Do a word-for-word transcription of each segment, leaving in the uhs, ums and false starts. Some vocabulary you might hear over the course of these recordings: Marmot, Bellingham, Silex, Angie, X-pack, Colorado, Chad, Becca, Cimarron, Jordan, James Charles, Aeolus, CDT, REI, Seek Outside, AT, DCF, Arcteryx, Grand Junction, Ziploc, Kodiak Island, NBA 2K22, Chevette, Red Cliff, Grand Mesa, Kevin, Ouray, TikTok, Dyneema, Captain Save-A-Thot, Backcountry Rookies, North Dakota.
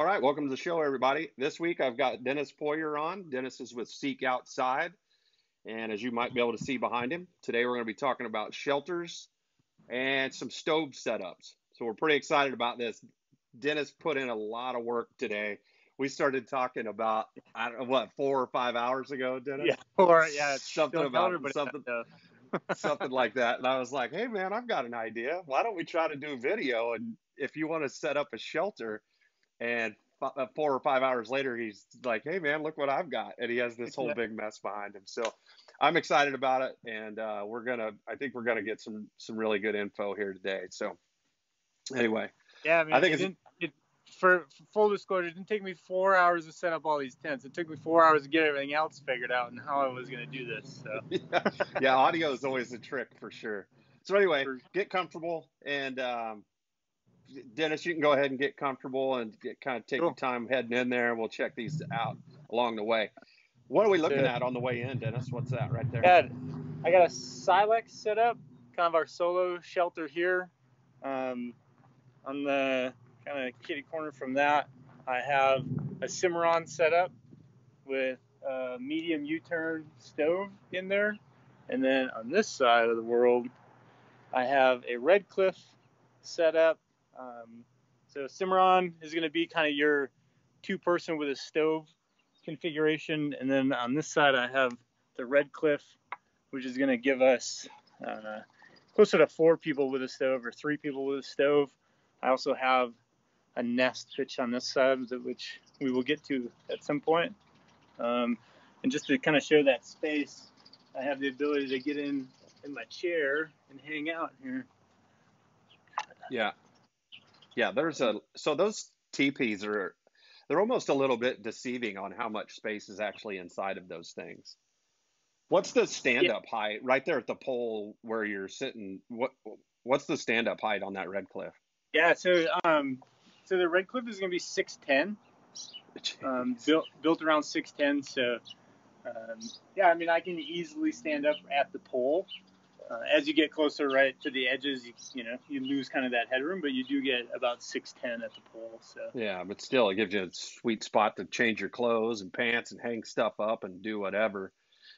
All right, welcome to the show, everybody. This week, I've got Dennis Poirier on. Dennis is with Seek Outside, and as you might be able to see behind him, today we're going to be talking about shelters and some stove setups. So we're pretty excited about this. Dennis put in a lot of work today. We started talking about, I don't know, what, four or five hours ago, Dennis? Yeah, four, yeah. Something about something, something like that. And I was like, hey, man, I've got an idea. Why don't we try to do video? And if you want to set up a shelter, and f- four or five hours later, he's like, hey, man, look what I've got. And he has this whole big mess behind him. So I'm excited about it. And uh, we're going to, I think we're going to get some some really good info here today. So anyway. Yeah, I mean, I think it it's... It, For full disclosure, it didn't take me four hours to set up all these tents. It took me four hours to get everything else figured out and how I was going to do this. So. yeah. yeah, audio is always a trick for sure. So anyway, get comfortable. And um, Dennis, you can go ahead and get comfortable and get, kind of take cool. your time heading in there. We'll check these out along the way. What are we looking yeah. at on the way in, Dennis? What's that right there? Dad, I got a Silex set up, kind of our solo shelter here. Um, on the... kind of kitty corner from that, I have a Cimarron set up with a medium U-turn stove in there. And then on this side of the world, I have a Red Cliff set up. Um, so Cimarron is going to be kind of your two-person with a stove configuration. And then on this side, I have the Red Cliff, which is going to give us uh, closer to four people with a stove or three people with a stove. I also have a nest pitch on this side, which we will get to at some point. Um, and just to kind of show that space, I have the ability to get in in my chair and hang out here. Yeah. Yeah, there's a, so those teepees are, they're almost a little bit deceiving on how much space is actually inside of those things. What's the stand-up yeah. height right there at the pole where you're sitting? What What's the stand-up height on that Red Cliff? Yeah, so um, so the Red Cliff is going to be six ten, um, built built around six ten. So, um, yeah, I mean, I can easily stand up at the pole. Uh, as you get closer, right, to the edges, you, you know, you lose kind of that headroom, but you do get about six ten at the pole. So. Yeah, but still, it gives you a sweet spot to change your clothes and pants and hang stuff up and do whatever.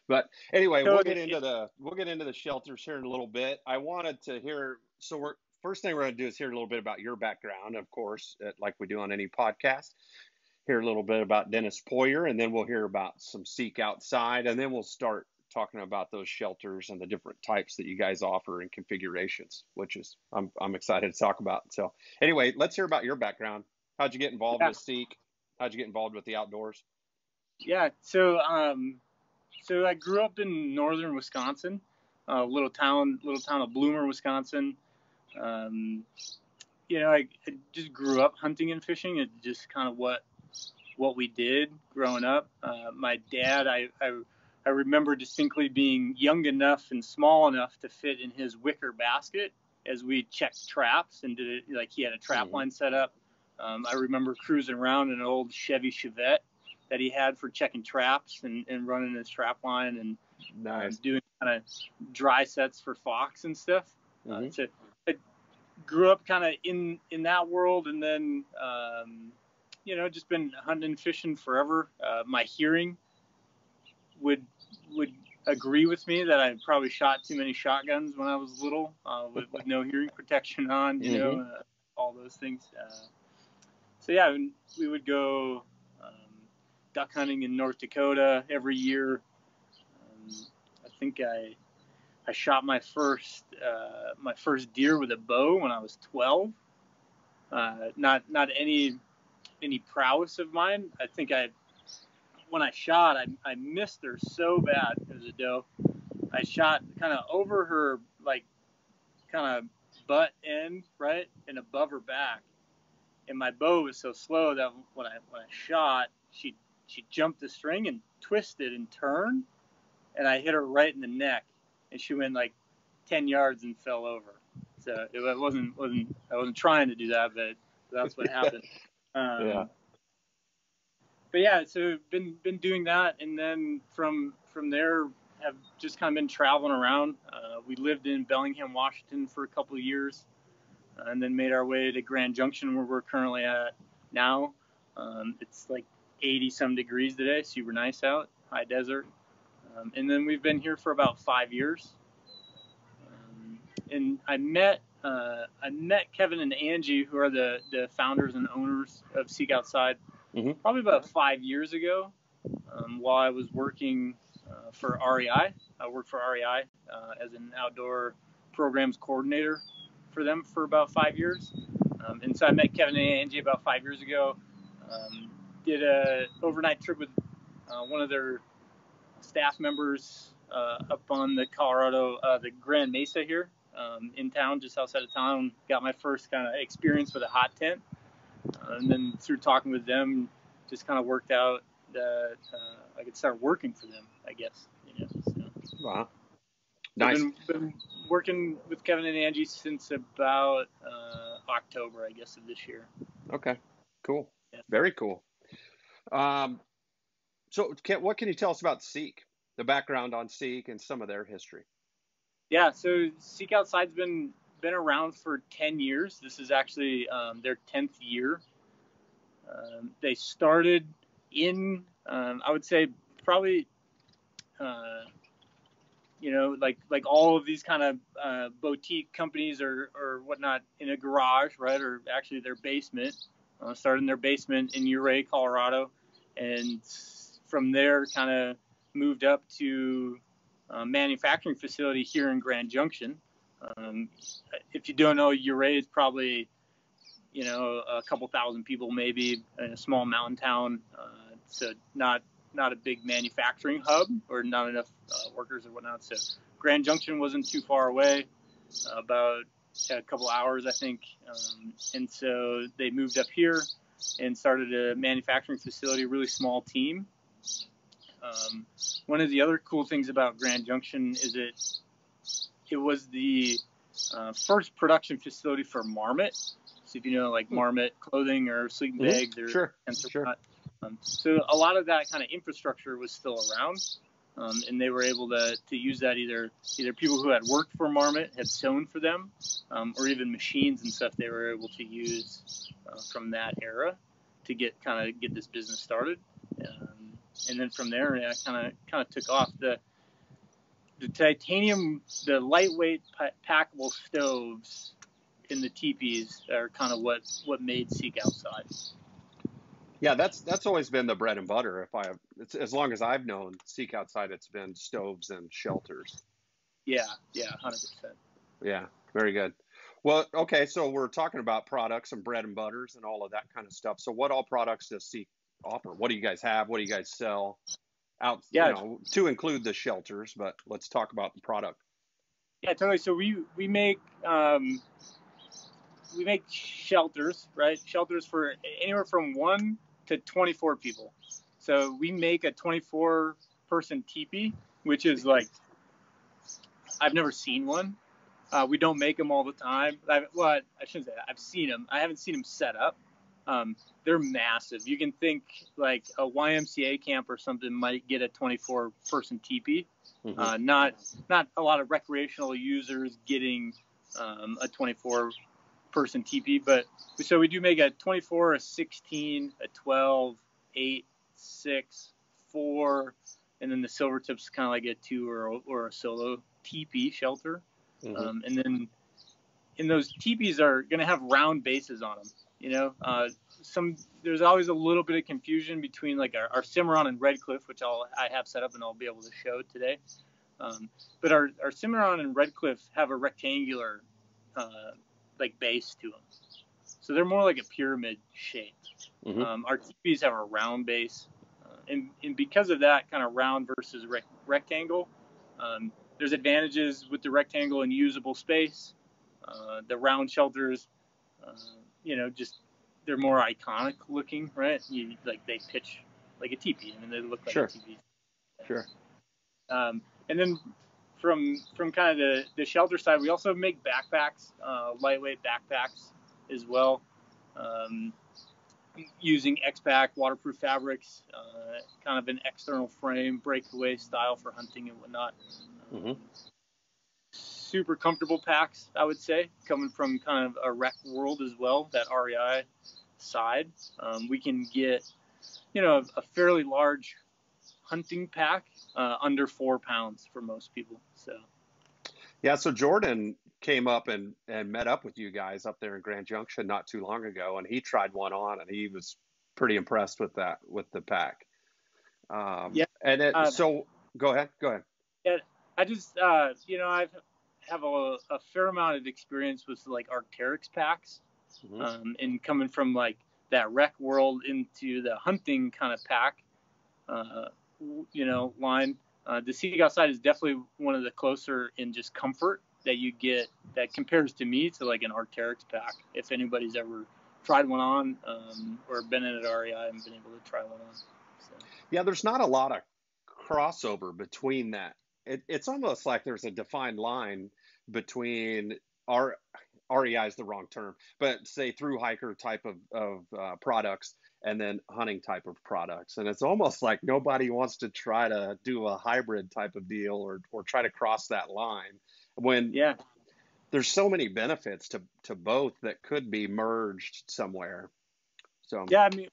But anyway, so, we'll get into the we'll get into the shelters here in a little bit. I wanted to hear so we're. First thing we're going to do is hear a little bit about your background, of course, like we do on any podcast. Hear a little bit about Dennis Poirier, and then we'll hear about some Seek Outside, and then we'll start talking about those shelters and the different types that you guys offer and configurations, which is I'm I'm excited to talk about. So anyway, let's hear about your background. How'd you get involved yeah. with Seek? How'd you get involved with the outdoors? Yeah, so um, so I grew up in northern Wisconsin, a little town, little town of Bloomer, Wisconsin. Um, you know, I, I just grew up hunting and fishing. It's just kind of what, what we did growing up. Uh, my dad, I, I, I remember distinctly being young enough and small enough to fit in his wicker basket as we checked traps and did it. Like he had a trap mm-hmm. line set up. Um, I remember cruising around in an old Chevy Chevette that he had for checking traps and, and running his trap line and nice. um, doing kind of dry sets for fox and stuff. Mm-hmm. Uh, so, grew up kind of in in that world, and then um you know just been hunting and fishing forever. Uh my hearing would would agree with me that I probably shot too many shotguns when I was little, uh with, with no hearing protection on, you mm-hmm. know uh, all those things. Uh so yeah, we would go um duck hunting in North Dakota every year. um, I think I I shot my first uh, my first deer with a bow when I was twelve. Uh, not not any any prowess of mine. I think I when I shot, I, I missed her so bad as a doe. I shot kind of over her like kind of butt end, right, and above her back. And my bow was so slow that when I when I shot, she she jumped the string and twisted and turned, and I hit her right in the neck. And she went like ten yards and fell over. So it wasn't wasn't I wasn't trying to do that, but that's what happened. Um, yeah. But yeah, so been been doing that, and then from from there have just kind of been traveling around. Uh, we lived in Bellingham, Washington for a couple of years, and then made our way to Grand Junction, where we're currently at now. Um, it's like eighty some degrees today, super nice out, high desert. Um, and then we've been here for about five years. Um, and I met uh, I met Kevin and Angie, who are the, the founders and owners of Seek Outside, mm-hmm. probably about five years ago um, while I was working uh, for R E I. I worked for R E I uh, as an outdoor programs coordinator for them for about five years. Um, and so I met Kevin and Angie about five years ago, um, did a overnight trip with uh, one of their staff members uh, up on the Colorado, uh, the Grand Mesa here um, in town, just outside of town. Got my first kind of experience with a hot tent. Uh, and then through talking with them, just kind of worked out that uh, I could start working for them, I guess. You know, so. Wow. Nice. I've been, been working with Kevin and Angie since about uh, October, I guess, of this year. Okay, cool. Yeah. Very cool. Um, so can, what can you tell us about Seek, the background on Seek and some of their history? Yeah, so Seek Outside's been been around for ten years. This is actually um, their tenth year. Um, they started in, um, I would say, probably... Uh, you know, like like all of these kind of uh, boutique companies or, or whatnot in a garage, right? Or actually their basement, uh, started in their basement in Ouray, Colorado. And from there kind of moved up to a manufacturing facility here in Grand Junction. Um, if you don't know, Ouray is probably, you know, a couple thousand people maybe in a small mountain town. Uh, so not... not a big manufacturing hub or not enough uh, workers or whatnot. So Grand Junction wasn't too far away, uh, about a couple hours, I think. Um, and so they moved up here and started a manufacturing facility, a really small team. Um, one of the other cool things about Grand Junction is it, it was the uh, first production facility for Marmot. So if you know, like Marmot clothing or sleeping bag, mm-hmm. sure, sure. Pot. Um, so a lot of that kind of infrastructure was still around, um, and they were able to, to use that either either people who had worked for Marmot had sewn for them, um, or even machines and stuff they were able to use uh, from that era to get kind of get this business started, um, and then from there it kind of kind of took off. The the titanium, the lightweight packable stoves in the teepees are kind of what what made Seek Outside. Yeah, that's that's always been the bread and butter. If I, it's, as long as I've known Seek Outside, it's been stoves and shelters. Yeah, yeah, one hundred percent. Yeah, very good. Well, okay, so we're talking about products and bread and butters and all of that kind of stuff. So what all products does Seek offer? What do you guys have? What do you guys sell? Out, yeah, you know, to include the shelters, but let's talk about the product. Yeah, totally. So we we make. Um, we make shelters, right? Shelters for anywhere from one to twenty-four people. So we make a twenty-four person teepee, which is like, I've never seen one. Uh, we don't make them all the time. I, well, I, I shouldn't say that. I've seen them. I haven't seen them set up. Um, they're massive. You can think like a Y M C A camp or something might get a twenty-four person teepee. Mm-hmm. Uh, not, not a lot of recreational users getting um, a twenty-four person teepee, but so we do make a twenty-four, a sixteen, a twelve, eight, six, four, and then the silver tip's kind of like a two or or a solo teepee shelter. Mm-hmm. Um, and then in those teepees are going to have round bases on them. You know, uh, some there's always a little bit of confusion between like our, our Cimarron and Red Cliff, which I'll I have set up and I'll be able to show today. Um, but our our Cimarron and Red Cliff have a rectangular uh, like base to them, so they're more like a pyramid shape. Mm-hmm. um, our teepees have a round base, uh, and, and because of that kind of round versus rec- rectangle, um, there's advantages with the rectangle and usable space. Uh, the round shelters, uh, you know, just they're more iconic looking, right? You, like they pitch like a teepee, and then they look like sure. a teepee. Sure. Um, and then. From from kind of the, the shelter side, we also make backpacks, uh, lightweight backpacks as well, um, using X-pack, waterproof fabrics, uh, kind of an external frame, breakaway style for hunting and whatnot. Mm-hmm. Um, super comfortable packs, I would say, coming from kind of a rec world as well, that R E I side, um, we can get, you know, a, a fairly large hunting pack uh, under four pounds for most people. So, yeah. So Jordan came up and, and met up with you guys up there in Grand Junction not too long ago, and he tried one on, and he was pretty impressed with that, with the pack. Um, yeah. And it, uh, so go ahead, go ahead. Yeah, I just, uh, you know, I've have a, a fair amount of experience with like Arcteryx packs, mm-hmm. um, and coming from like that rec world into the hunting kind of pack, uh, you know, line. Uh, the Seek Outside is definitely one of the closer in just comfort that you get that compares to me to like an Arcteryx pack. If anybody's ever tried one on, um, or been in at R E I and been able to try one on. So. Yeah, there's not a lot of crossover between that. It, it's almost like there's a defined line between our R E I is the wrong term, but say through hiker type of, of uh, products and then hunting type of products. And it's almost like nobody wants to try to do a hybrid type of deal or, or try to cross that line when yeah. there's so many benefits to, to both that could be merged somewhere. So yeah, I mean,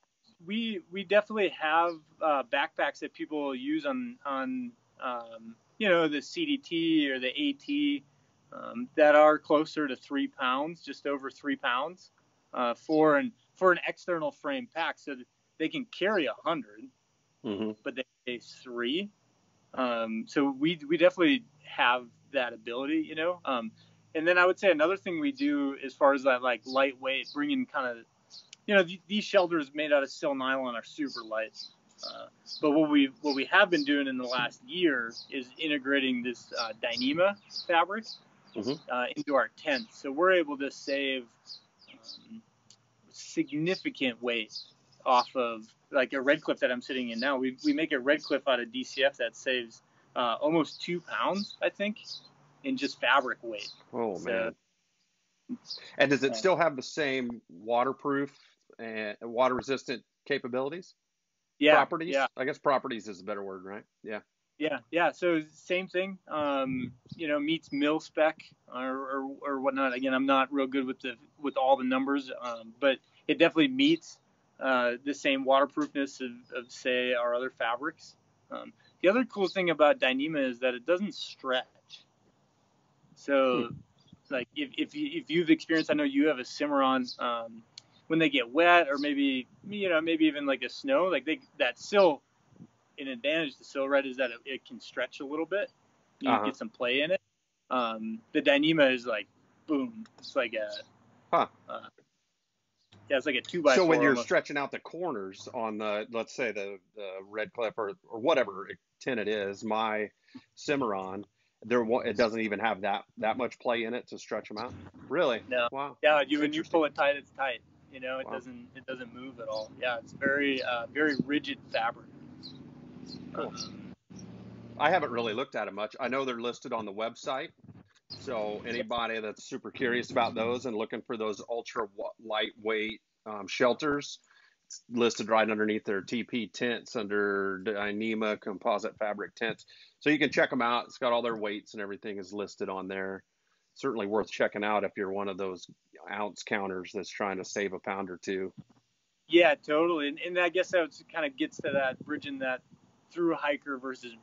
we, we definitely have uh, backpacks that people use on, on, um, you know, the C D T or the A T, um, that are closer to three pounds, just over three pounds, uh, for an, for an external frame pack. So that they can carry a hundred, mm-hmm. but they pay three. Um, so we, we definitely have that ability, you know? Um, and then I would say another thing we do as far as that, like lightweight, bringing kind of, you know, th- these shelters made out of sil nylon are super light. Uh, but what we what we have been doing in the last year is integrating this uh, Dyneema fabric mm-hmm. uh, into our tents, so we're able to save um, significant weight off of like a Red Cliff that I'm sitting in now. We we make a Red Cliff out of D C F that saves uh, almost two pounds, I think, in just fabric weight. Oh so, man! And does it uh, still have the same waterproof and water resistant capabilities? Yeah, properties. Yeah. I guess properties is a better word, right? Yeah. Yeah. Yeah. So same thing, um, you know, meets mil spec or, or, or whatnot. Again, I'm not real good with the, with all the numbers, um, but it definitely meets uh, the same waterproofness of, of say our other fabrics. Um, the other cool thing about Dyneema is that it doesn't stretch. So hmm. like if, if, you, if you've experienced, I know you have a Cimarron, um, when they get wet or maybe, you know, maybe even like a snow, like they, that sill, an advantage to sill, right, is that it, it can stretch a little bit. You uh-huh. get some play in it. Um, the Dyneema is like, boom. It's like a, huh. uh, yeah, it's like a two by so four. So when you're almost stretching out the corners on the, let's say the, the Red Cliff or, or whatever tent it is, my Cimarron, there it doesn't even have that, that much play in it to stretch them out. Really? No. Wow. Yeah. You, when you pull it tight, it's tight. You know, it wow. doesn't it doesn't move at all. Yeah, it's very uh, very rigid fabric. Cool. I haven't really looked at it much. I know they're listed on the website, so anybody that's super curious about those and looking for those ultra lightweight um, shelters, it's listed right underneath their T P tents under Dyneema composite fabric tents. So you can check them out. It's got all their weights and everything is listed on there. Certainly worth checking out if you're one of those ounce counters that's trying to save a pound or two. Yeah, totally. And, and I guess that kind of gets to that bridging that through hiker versus,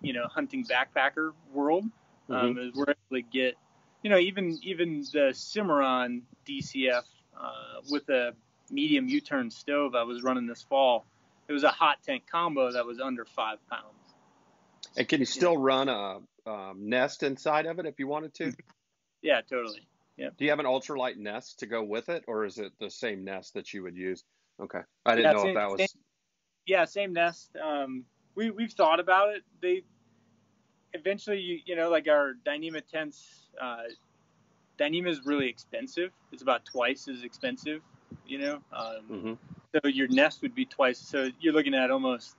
you know, hunting backpacker world. Um, mm-hmm. is we're able to get, you know, even even the Cimarron D C F uh, with a medium U-turn stove I was running this fall. It was a hot tank combo that was under five pounds. And can you still you know? run a um, nest inside of it if you wanted to? Yeah, totally. Yeah. Do you have an ultralight nest to go with it, or is it the same nest that you would use? Okay, I didn't yeah, know same, if that was. Same, yeah, same nest. Um, we we've thought about it. They eventually, you, you know, like our Dyneema tents. Uh, Dyneema is really expensive. It's about twice as expensive. You know, um, mm-hmm. so your nest would be twice. So you're looking at almost,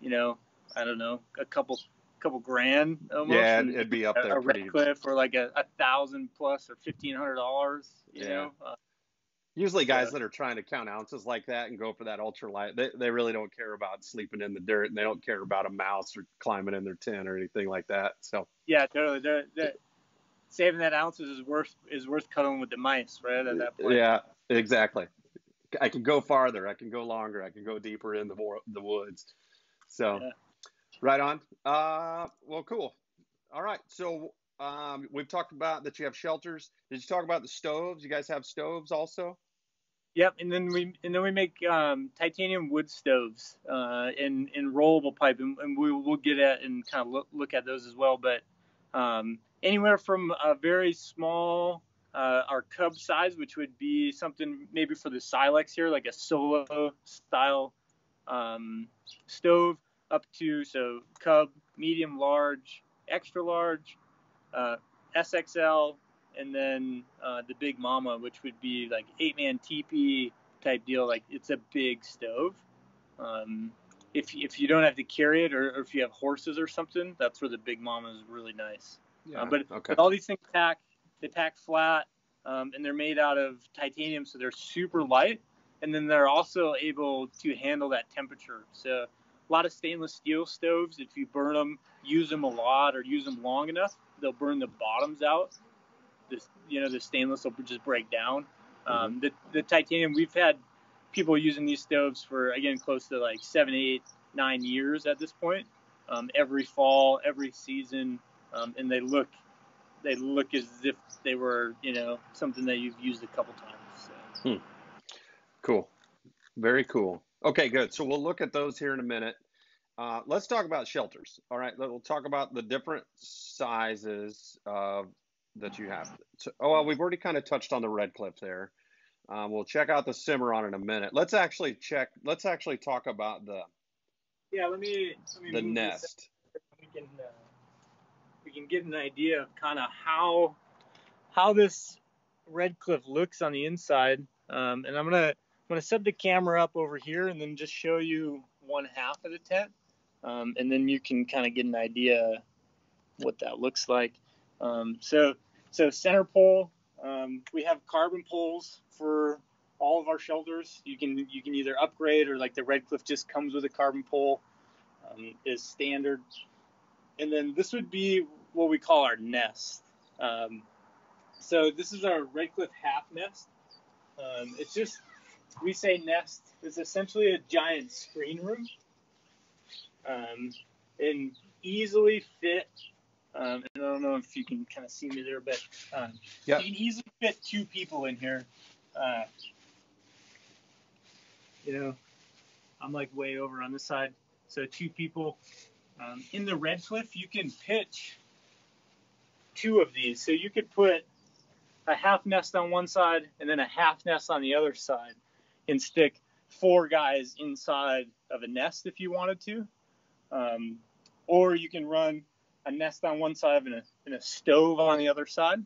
you know, I don't know, a couple. couple grand almost. Yeah, it'd be up there. A Red Cliff for like a, a thousand plus or fifteen hundred dollars. You yeah. know, uh, usually guys so. that are trying to count ounces like that and go for that ultralight, they they really don't care about sleeping in the dirt and they don't care about a mouse or climbing in their tent or anything like that. So yeah, totally. They're, they're, saving that ounces is worth is worth cuddling with the mice, right? At that point. Yeah, exactly. I can go farther, I can go longer, I can go deeper in the more the woods. So yeah. Right on. Uh, well, cool. All right. So um, we've talked about that you have shelters. Did you talk about the stoves? You guys have stoves also? Yep. And then we and then we make um, titanium wood stoves uh, in, in rollable pipe. And, and we will get at and kind of look, look at those as well. But um, anywhere from a very small, uh, our cub size, which would be something maybe for the Silex here, like a solo style um, stove, up to, so cub, medium, large, extra large, uh, S X L, and then uh, the big mama, which would be like eight-man teepee type deal. Like it's a big stove. Um, if, if you don't have to carry it, or, or if you have horses or something, that's where the big mama is really nice. Yeah, uh, but, okay. But all these things pack, they pack flat, um, and they're made out of titanium, so they're super light. And then they're also able to handle that temperature. So a lot of stainless steel stoves, if you burn them, use them a lot or use them long enough, they'll burn the bottoms out. This, you know, the stainless will just break down. Um, the, the titanium, we've had people using these stoves for, again, close to like seven, eight, nine years at this point. Um, every fall, every season, um, and they look, they look as if they were, you know, something that you've used a couple times. So. Hmm. Cool. Very cool. Okay, good. So we'll look at those here in a minute. Uh, let's talk about shelters. All right, we'll talk about the different sizes uh, that you have. So, oh, well, we've already kind of touched on the Red Cliff there. Uh, we'll check out the Cimarron in a minute. Let's actually check. Let's actually talk about the. Yeah, let me. Let me the nest. We can uh, we can get an idea of kind of how how this Red Cliff looks on the inside, um, and I'm gonna. I'm going to set the camera up over here and then just show you one half of the tent. Um, and then you can kind of get an idea what that looks like. Um, so, so center pole, um, we have carbon poles for all of our shelters. You can, you can either upgrade, or like the Red Cliff just comes with a carbon pole, um, is standard. And then this would be what we call our nest. Um, so this is our Red Cliff half nest. Um, it's just, we say nest is essentially a giant screen room, um, and easily fit. Um, and I don't know if you can kind of see me there, but um, yep. You can easily fit two people in here. Uh, you know, I'm like way over on this side, so two people. Um, in the Red Cliff, you can pitch two of these, so you could put a half nest on one side and then a half nest on the other side, and stick four guys inside of a nest if you wanted to. Um, or you can run a nest on one side and a, and a stove on the other side.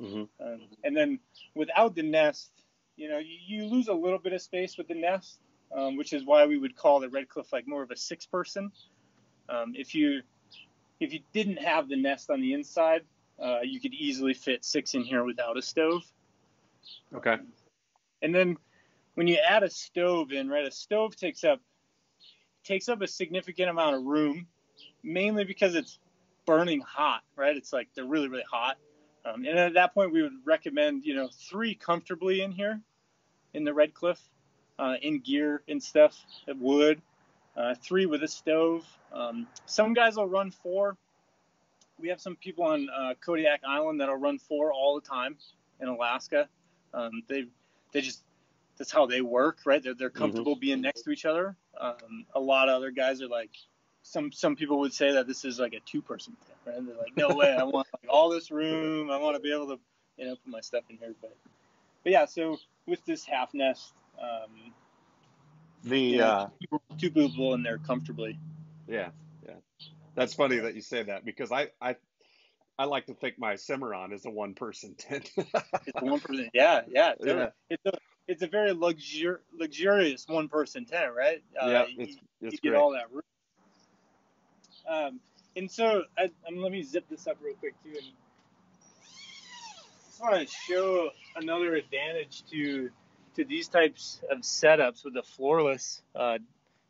Mm-hmm. um, and then without the nest, you know, you, you lose a little bit of space with the nest, um, which is why we would call the Red Cliff like more of a six person. Um, if you, if you didn't have the nest on the inside, uh, you could easily fit six in here without a stove. Okay. Um, and then when you add a stove in, right, a stove takes up takes up a significant amount of room, mainly because it's burning hot, right? It's like they're really, really hot. Um, and at that point, we would recommend, you know, three comfortably in here in the Red Cliff, uh, in gear and stuff, at wood, uh, three with a stove. Um, some guys will run four. We have some people on uh, Kodiak Island that'll run four all the time in Alaska. Um, they they just... That's how they work, right? They're, they're comfortable mm-hmm. being next to each other. Um, a lot of other guys are like, some some people would say that this is like a two-person tent, right? And they're like, no way, I want like, all this room. I want to be able to, you know, put my stuff in here. But, but yeah, so with this half nest, um, the you know, uh, two, two people in there comfortably. Yeah, yeah. That's funny that you say that, because I I, I like to think my Cimarron is a one-person tent. It's a one-person, yeah, yeah. Totally. yeah. It's a, It's a very luxur luxurious one-person tent, right? Uh, yeah, it's, it's you get great. all that room. Um, and so, I, I'm, let me zip this up real quick too. And I just want to show another advantage to to these types of setups with the floorless uh,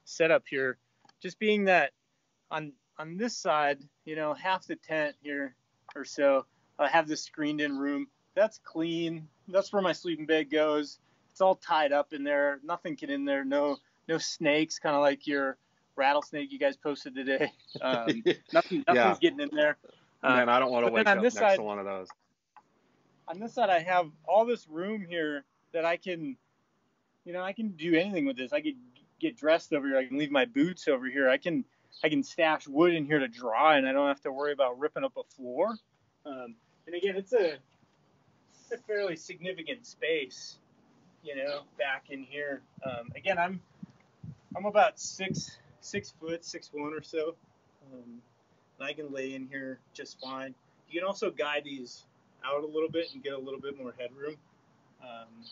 setup here. Just being that on on this side, you know, half the tent here or so, I have this screened-in room. That's clean. That's where my sleeping bag goes. it's all tied up in there. Nothing can in there. No, no snakes. Kind of like your rattlesnake you guys posted today. Um, nothing, nothing's yeah. getting in there. Um, Man, I don't want to wake up next side, to one of those. On this side, I have all this room here that I can, you know, I can do anything with this. I could get dressed over here. I can leave my boots over here. I can, I can stash wood in here to dry, and I don't have to worry about ripping up a floor. Um, and again, it's a, it's a fairly significant space, you know, back in here. Um, again, I'm, I'm about six, six foot, six one or so. Um, and I can lay in here just fine. You can also guide these out a little bit and get a little bit more headroom. Um,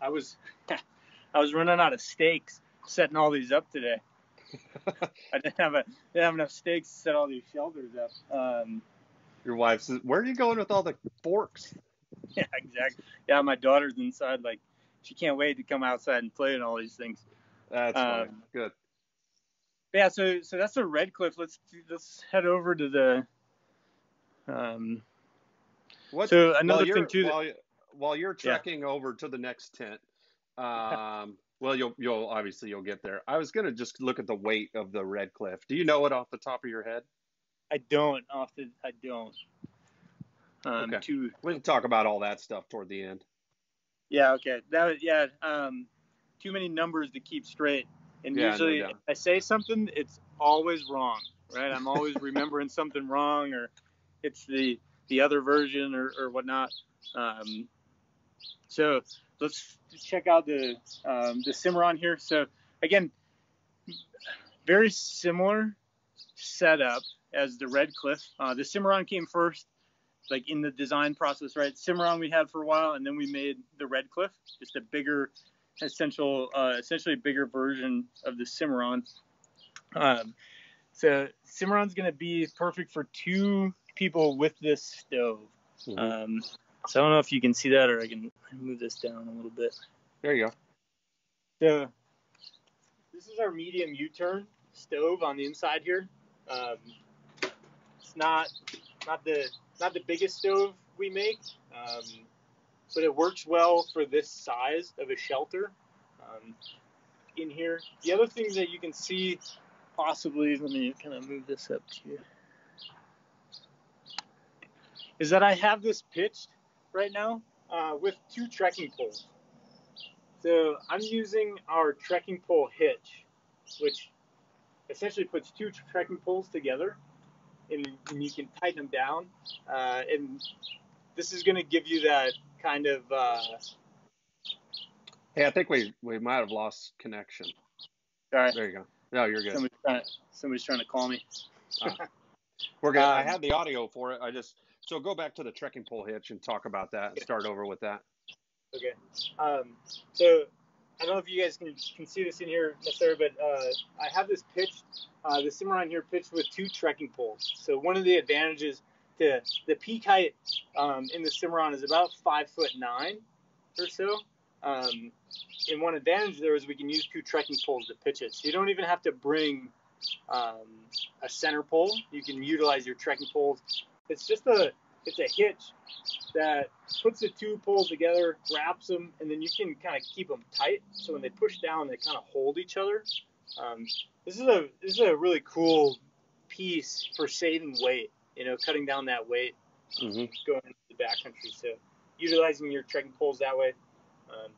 I was, I was running out of stakes setting all these up today. I didn't have a, didn't have enough stakes to set all these shelters up. Um, Your wife says, "Where are you going with all the forks?" Yeah, exactly. Yeah, my daughter's inside. Like, she can't wait to come outside and play and all these things. That's um, funny. Good. Yeah, so so that's the Red Cliff. Let's let's head over to the. Um, what? So another thing too. While, that, while you're trekking yeah. over to the next tent, um, well, you'll you'll obviously you'll get there. I was gonna just look at the weight of the Red Cliff. Do you know it off the top of your head? I don't often. I don't. Um, okay. To, we can talk about all that stuff toward the end. Yeah. Okay. That was, yeah. Um, too many numbers to keep straight. And yeah, usually no doubt. If I say something, it's always wrong, right? I'm always remembering something wrong, or it's the, the other version or, or whatnot. Um, so let's check out the, um, the Cimarron here. So again, very similar setup as the Red Cliff. Uh, the Cimarron came first, like in the design process, right? Cimarron we had for a while, and then we made the Red Cliff, just a bigger, essential, uh, essentially bigger version of the Cimarron. Um, so Cimarron's going to be perfect for two people with this stove. Mm-hmm. Um, so I don't know if you can see that, or I can move this down a little bit. There you go. So this is our medium U-turn stove on the inside here. Um, it's not, not the, not the biggest stove we make, um, but it works well for this size of a shelter um, in here. The other thing that you can see, possibly, let me kind of move this up to you, is that I have this pitched right now uh, with two trekking poles. So I'm using our trekking pole hitch, which essentially puts two trekking poles together, and, and you can tighten them down. Uh, and this is going to give you that kind of. Uh... Hey, I think we we might have lost connection. Sorry. There you go. No, you're good. Somebody's trying to, somebody's trying to call me. uh, we're good. Um, I had the audio for it. I just so go back to the trekking pole hitch and talk about that. And start over with that. Okay. Um, so. I don't know if you guys can, can see this in here necessarily, but uh, I have this pitched, uh, the Cimarron here pitched with two trekking poles. So one of the advantages to the peak height um, in the Cimarron is about five foot nine or so. Um, and one advantage there is we can use two trekking poles to pitch it. So you don't even have to bring um, a center pole. You can utilize your trekking poles. It's just a, it's a hitch that puts the two poles together, wraps them, and then you can kind of keep them tight. So when they push down, they kind of hold each other. Um, this is a this is a really cool piece for saving weight. You know, cutting down that weight mm-hmm. going into the backcountry. So utilizing your trekking poles that way. Um,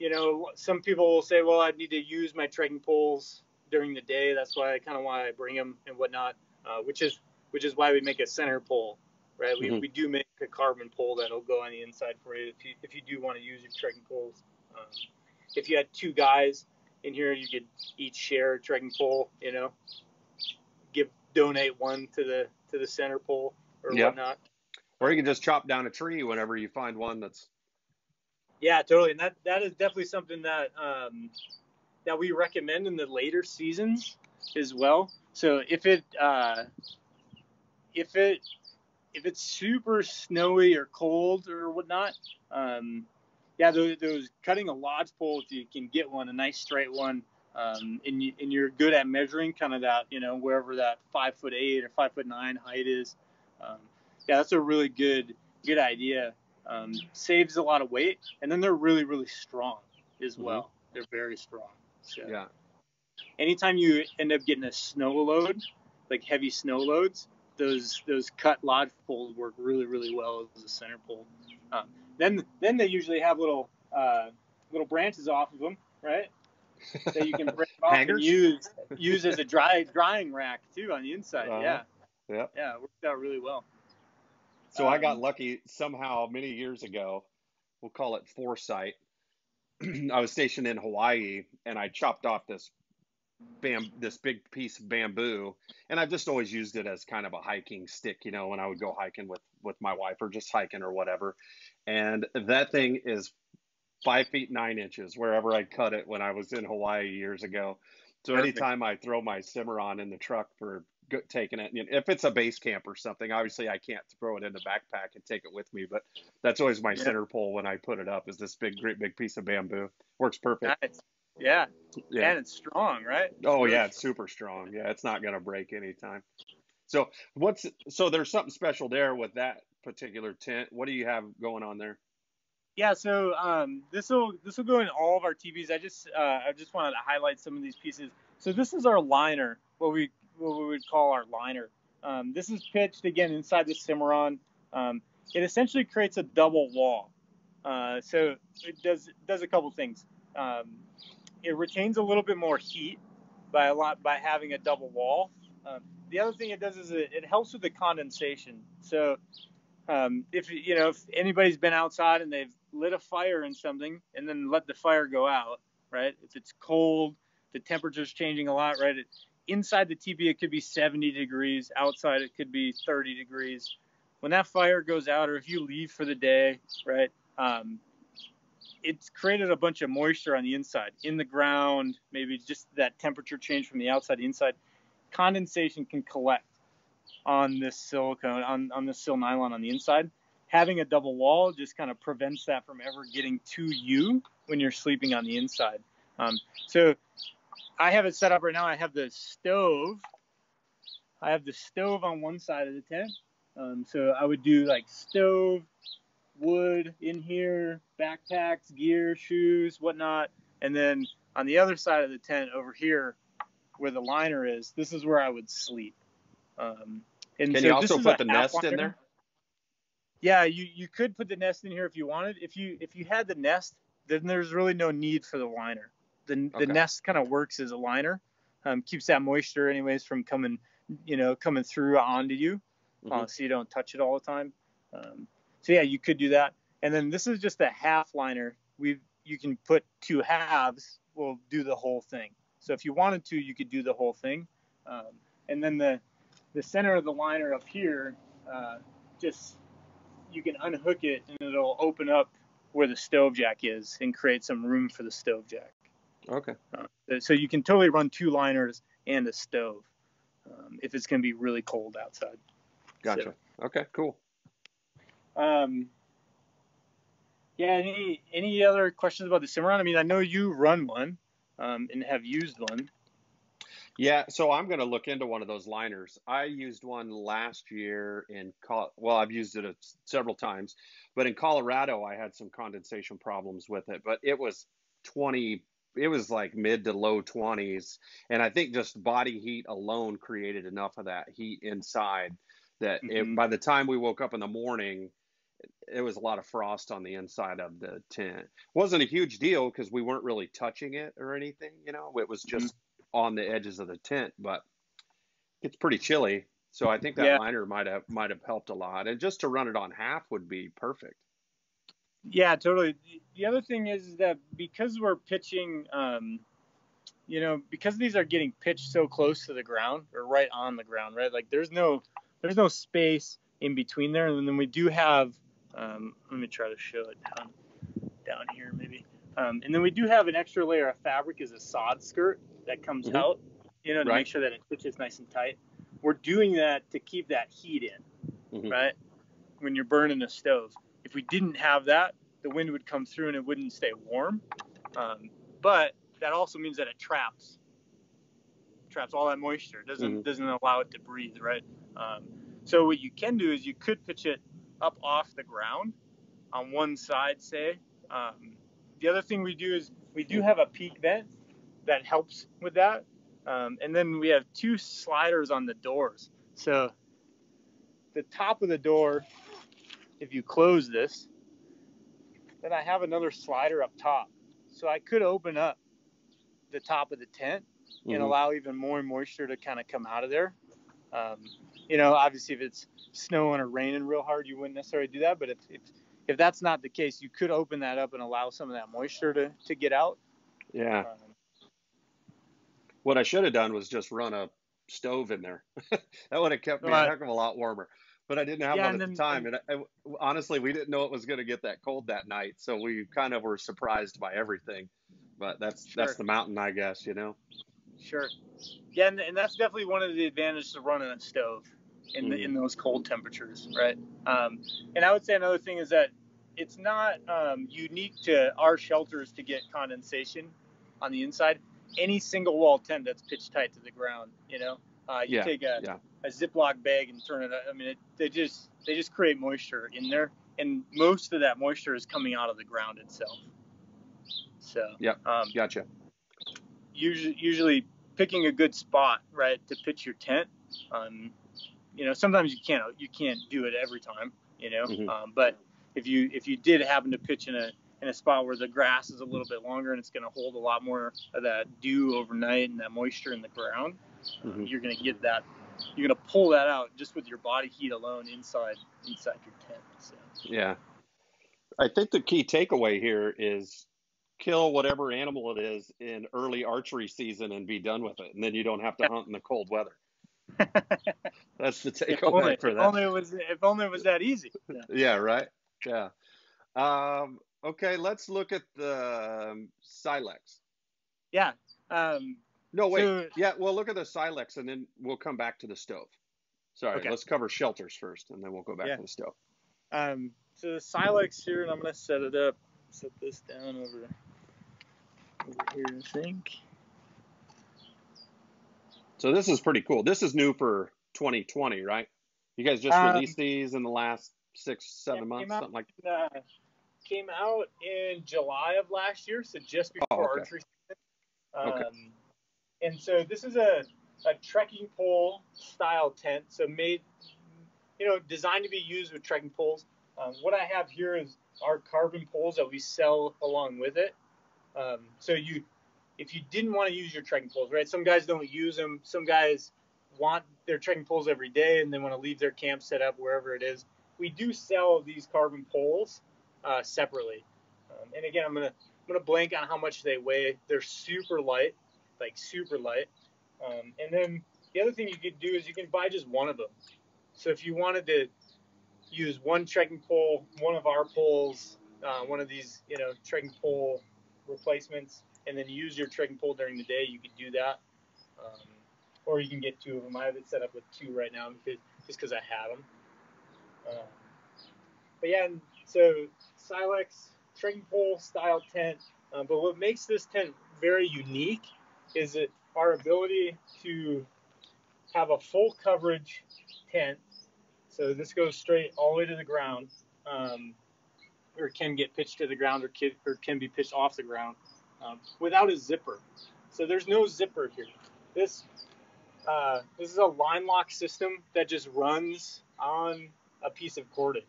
you know, some people will say, "Well, I need to use my trekking poles during the day. That's why I kind of why I bring them and whatnot," uh, which is. which is why we make a center pole, right? We, mm-hmm. we do make a carbon pole that'll go on the inside for you if you, if you do want to use your trekking poles. Um, if you had two guys in here, you could each share a trekking pole, you know, give donate one to the to the center pole or yep. whatnot. Or you can just chop down a tree whenever you find one that's. Yeah, totally, and that that is definitely something that um, that we recommend in the later seasons as well. So if it. Uh, If it if it's super snowy or cold or whatnot, um, yeah, those, those cutting a lodge pole, if you can get one, a nice straight one, um, and you, and you're good at measuring kind of that, you know, wherever that five foot eight or five foot nine height is, um, yeah, that's a really good good idea. Um, saves a lot of weight, and then they're really, really strong as well. Mm-hmm. They're very strong. So yeah. Anytime you end up getting a snow load, like heavy snow loads, those those cut lodge poles work really, really well as a center pole. Um, then then they usually have little uh, little branches off of them, right? That you can break off and use use as a dry drying rack too on the inside. Uh-huh. Yeah. Yeah. Yeah, it worked out really well. So um, I got lucky somehow many years ago. We'll call it foresight. I was stationed in Hawaii, and I chopped off this bam this big piece of bamboo, and I've just always used it as kind of a hiking stick, you know, when I would go hiking with with my wife or just hiking or whatever. And that thing is five feet nine inches wherever I cut it when I was in Hawaii years ago. So Perfect. Anytime I throw my Cimarron in the truck for taking it, you know, if it's a base camp or something, obviously I can't throw it in the backpack and take it with me, but that's always my yeah. center pole when I put it up, is this big great big piece of bamboo. Works perfect. Nice. Yeah. Yeah, and it's strong, right? It's oh really yeah, it's strong. Super strong. Yeah, it's not gonna break anytime. So what's so there's something special there with that particular tent. What do you have going on there? Yeah, so um, this will this will go in all of our T Vs. I just uh, I just wanted to highlight some of these pieces. So this is our liner, what we what we would call our liner. Um, this is pitched again inside the Cimarron. Um, it essentially creates a double wall. Uh, so it does it does a couple things. Um, It retains a little bit more heat by a lot by having a double wall. Um, the other thing it does is it, it helps with the condensation. So um, if you know if anybody's been outside and they've lit a fire in something and then let the fire go out, right? If it's cold, the temperature's changing a lot, right? It, inside the T V it could be seventy degrees. Outside it could be thirty degrees. When that fire goes out, or if you leave for the day, right? Um, it's created a bunch of moisture on the inside, in the ground, maybe just that temperature change from the outside to inside. Condensation can collect on this silicone, on, on this sil nylon on the inside. Having a double wall just kind of prevents that from ever getting to you when you're sleeping on the inside. Um, so I have it set up right now. I have the stove. I have the stove on one side of the tent. Um, so I would do like stove, wood in here, backpacks, gear, shoes, whatnot. And then on the other side of the tent over here where the liner is, this is where I would sleep. Um, and Can so you also put the nest liner. in there? Yeah, you, you could put the nest in here if you wanted. If you if you had the nest, then there's really no need for the liner. The, okay. the nest kind of works as a liner. Um, keeps that moisture anyways from coming, you know, coming through onto you. Mm-hmm. uh, so you don't touch it all the time. Um, So yeah, you could do that. And then this is just a half liner. We've you can put two halves. We'll do the whole thing. So if you wanted to, you could do the whole thing. Um, and then the the center of the liner up here, uh, just you can unhook it and it'll open up where the stove jack is and create some room for the stove jack. Okay. Uh, so you can totally run two liners and a stove um, if it's going to be really cold outside. Gotcha. So, okay. Cool. Um, yeah, any, any other questions about the Cimarron? I mean, I know you run one, um, and have used one. Yeah. So I'm going to look into one of those liners. I used one last year in, Col- well, I've used it a, several times, but in Colorado, I had some condensation problems with it, but it was twenty, it was like mid to low twenties. And I think just body heat alone created enough of that heat inside that mm-hmm. it, by the time we woke up in the morning, it was a lot of frost on the inside of the tent. It wasn't a huge deal because we weren't really touching it or anything, you know, it was just mm-hmm. on the edges of the tent, but it's pretty chilly. So I think that yeah. liner might have, might have helped a lot. And just to run it on half would be perfect. Yeah, totally. The other thing is that because we're pitching, um, you know, because these are getting pitched so close to the ground or right on the ground, right? Like there's no, there's no space in between there. And then we do have, um, let me try to show it down, down here maybe. Um, and then we do have an extra layer of fabric as a sod skirt that comes mm-hmm. out, you know, to right. make sure that it switches nice and tight. We're doing that to keep that heat in, mm-hmm. right? When you're burning a stove. If we didn't have that, the wind would come through and it wouldn't stay warm. Um, but that also means that it traps, traps all that moisture. It doesn't, mm-hmm. doesn't allow it to breathe, right? Um, so what you can do is you could pitch it up off the ground on one side, say. Um, the other thing we do is we do have a peak vent that helps with that. Um, and then we have two sliders on the doors. So the top of the door, if you close this, then I have another slider up top. So I could open up the top of the tent and mm-hmm. allow even more moisture to kind of come out of there. Um, you know, obviously if it's snowing or raining real hard, you wouldn't necessarily do that. But if, if, if that's not the case, you could open that up and allow some of that moisture to, to get out. Yeah. Um, what I should have done was just run a stove in there. That would have kept me uh, a heck of a lot warmer. But I didn't have yeah, one at then, the time. And I, I, honestly, we didn't know it was going to get that cold that night. So we kind of were surprised by everything. But that's sure. that's the mountain, I guess, you know? Sure. Yeah, and, and that's definitely one of the advantages of running a stove in mm. the, in those cold temperatures, right? Um, and I would say another thing is that it's not um, unique to our shelters to get condensation on the inside. Any single wall tent that's pitch tight to the ground, you know? Uh, you yeah, take a... Yeah. a Ziploc bag and turn it up. I mean, it, they just they just create moisture in there, and most of that moisture is coming out of the ground itself. So yeah, um, gotcha. Usually, usually picking a good spot, right, to pitch your tent. Um, you know, sometimes you can't you can't do it every time, you know. Mm-hmm. Um, but if you if you did happen to pitch in a in a spot where the grass is a little bit longer and it's going to hold a lot more of that dew overnight and that moisture in the ground, mm-hmm. um, you're going to get that. You're gonna pull that out just with your body heat alone inside inside your tent. So. Yeah, I think the key takeaway here is kill whatever animal it is in early archery season and be done with it, and then you don't have to hunt in the cold weather. That's the takeaway if only, for that. If only it was if only it was that easy. Yeah, yeah right. Yeah. Um, okay, let's look at the um, Silex. Yeah. Um, No, wait. So, yeah, well, look at the Silex, and then we'll come back to the stove. Sorry, okay. Let's cover shelters first, and then we'll go back yeah. to the stove. Um, so the Silex here, and I'm going to set it up. Set this down over, over here, I think. So this is pretty cool. This is new for twenty twenty, right? You guys just um, released these in the last six, seven yeah, months, something out, like that? Uh, came out in July of last year, so just before oh, okay. archery season. Um, okay. And so this is a, a trekking pole style tent, so made, you know, designed to be used with trekking poles. Um, what I have here is our carbon poles that we sell along with it. Um, so you, if you didn't want to use your trekking poles, right? Some guys don't use them. Some guys want their trekking poles every day and they want to leave their camp set up wherever it is. We do sell these carbon poles uh, separately. Um, and again, I'm gonna I'm gonna blank on how much they weigh. They're super light. Like super light. Um, and then the other thing you could do is you can buy just one of them. So if you wanted to use one trekking pole, one of our poles, uh, one of these, you know, trekking pole replacements, and then use your trekking pole during the day, you could do that. Um, or you can get two of them. I have it set up with two right now because, just because I had them. Uh, but yeah, and so Silex, trekking pole style tent. Uh, but what makes this tent very unique is it our ability to have a full coverage tent. So this goes straight all the way to the ground, um, or can get pitched to the ground or can, or can be pitched off the ground um, without a zipper. So there's no zipper here. This uh, this is a line lock system that just runs on a piece of cordage.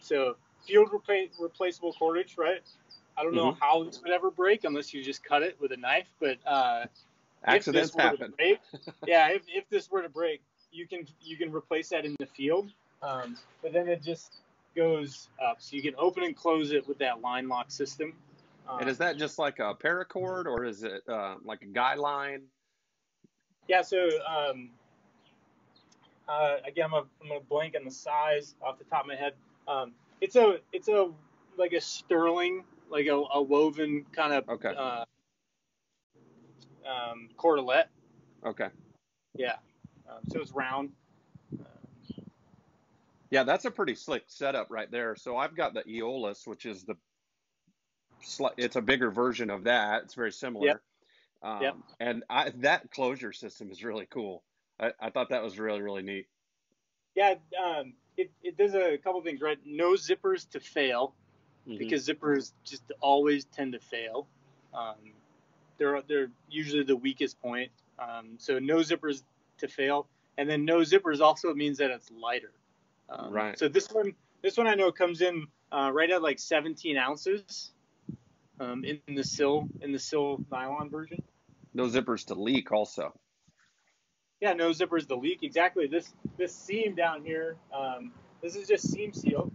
So field repla- replaceable cordage, right? I don't know mm-hmm. how this would ever break unless you just cut it with a knife, but uh, accidents happen. Break, yeah, if, if this were to break, you can you can replace that in the field, um, but then it just goes up, so you can open and close it with that line lock system. Um, and is that just like a paracord, or is it uh, like a guy line? Yeah. So um, uh, again, I'm gonna blank on the size off the top of my head. Um, it's a it's a like a sterling. Like a, a woven kind of okay. uh, um, cordelette. Okay. Yeah. Um, so it's round. Uh, yeah, that's a pretty slick setup right there. So I've got the Aeolus, which is the – it's a bigger version of that. It's very similar. Yep. Um, yep. And I, that closure system is really cool. I, I thought that was really, really neat. Yeah. Um, it, it does a couple things, right? No zippers to fail, mm-hmm. because zippers just always tend to fail. Um, they're they're usually the weakest point. Um, so no zippers to fail, and then no zippers also means that it's lighter. Um, right. So this one, this one I know comes in uh, right at like seventeen ounces um, in, in the sill in the sill nylon version. No zippers to leak also. Yeah, no zippers to leak. Exactly. This this seam down here, um, this is just seam sealed,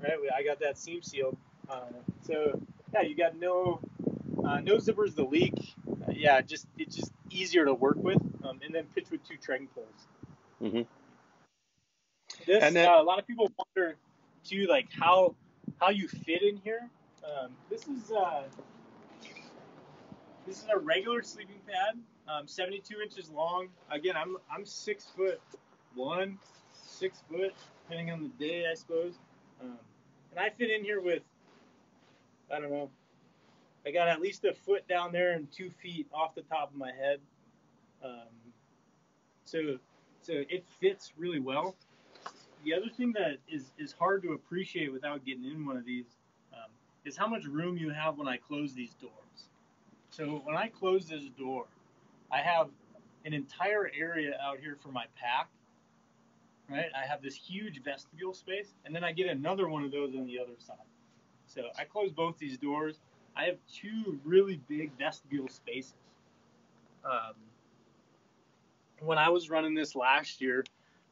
right? I got that seam sealed. Uh, so yeah, you got no uh, no zippers to leak. Uh, yeah, just it's just easier to work with. Um, and then pitch with two trekking poles. Mm-hmm. This and then, uh, a lot of people wonder too, like how how you fit in here. Um, this is uh, this is a regular sleeping pad. Um, seventy-two inches long. Again, I'm I'm six foot one, six foot, depending on the day, I suppose. Um, and I fit in here with, I don't know, I got at least a foot down there and two feet off the top of my head. Um, so so it fits really well. The other thing that is is hard to appreciate without getting in one of these um, is how much room you have when I close these doors. So when I close this door, I have an entire area out here for my pack, right? I have this huge vestibule space, and then I get another one of those on the other side. So I close both these doors. I have two really big vestibule spaces. Um, when I was running this last year,